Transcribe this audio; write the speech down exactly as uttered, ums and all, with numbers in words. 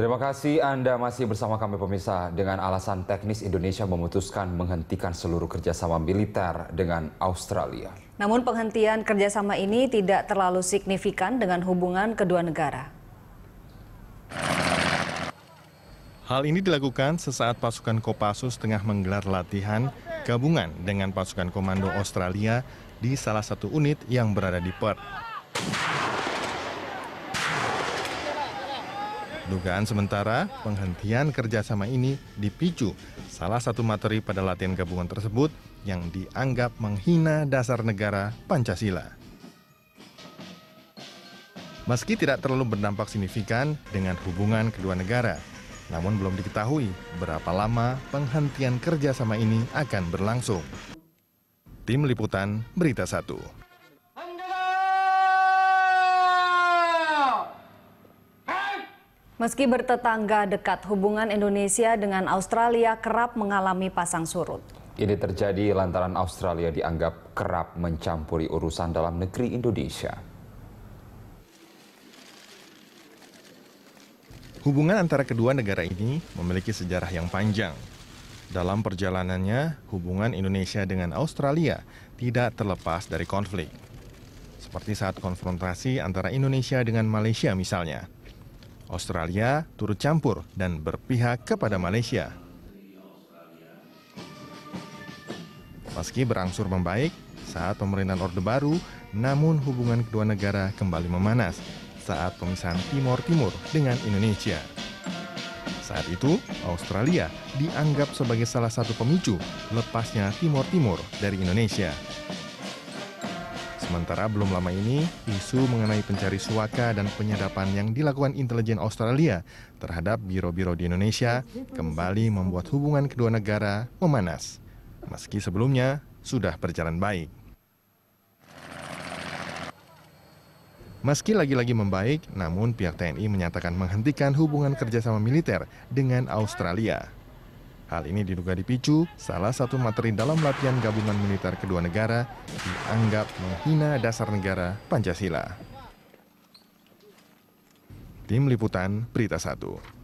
Terima kasih Anda masih bersama kami pemirsa. Dengan alasan teknis, Indonesia memutuskan menghentikan seluruh kerjasama militer dengan Australia. Namun penghentian kerjasama ini tidak terlalu signifikan dengan hubungan kedua negara. Hal ini dilakukan sesaat pasukan Kopassus tengah menggelar latihan gabungan dengan pasukan Komando Australia di salah satu unit yang berada di Perth. Dugaan sementara, penghentian kerjasama ini dipicu salah satu materi pada latihan gabungan tersebut yang dianggap menghina dasar negara Pancasila. Meski tidak terlalu berdampak signifikan dengan hubungan kedua negara, namun belum diketahui berapa lama penghentian kerjasama ini akan berlangsung. Tim Liputan BeritaSatu. Meski bertetangga dekat, hubungan Indonesia dengan Australia kerap mengalami pasang surut. Ini terjadi lantaran Australia dianggap kerap mencampuri urusan dalam negeri Indonesia. Hubungan antara kedua negara ini memiliki sejarah yang panjang. Dalam perjalanannya, hubungan Indonesia dengan Australia tidak terlepas dari konflik. Seperti saat konfrontasi antara Indonesia dengan Malaysia misalnya. Australia turut campur dan berpihak kepada Malaysia. Meski berangsur membaik saat pemerintahan Orde Baru, namun hubungan kedua negara kembali memanas saat pemisahan Timor Timur dengan Indonesia. Saat itu, Australia dianggap sebagai salah satu pemicu lepasnya Timor Timur dari Indonesia. Sementara belum lama ini, isu mengenai pencari suaka dan penyadapan yang dilakukan intelijen Australia terhadap biro-biro di Indonesia kembali membuat hubungan kedua negara memanas, meski sebelumnya sudah berjalan baik. Meski lagi-lagi membaik, namun pihak T N I menyatakan menghentikan hubungan kerjasama militer dengan Australia. Hal ini diduga dipicu salah satu materi dalam latihan gabungan militer kedua negara dianggap menghina dasar negara Pancasila. Tim Liputan BeritaSatu.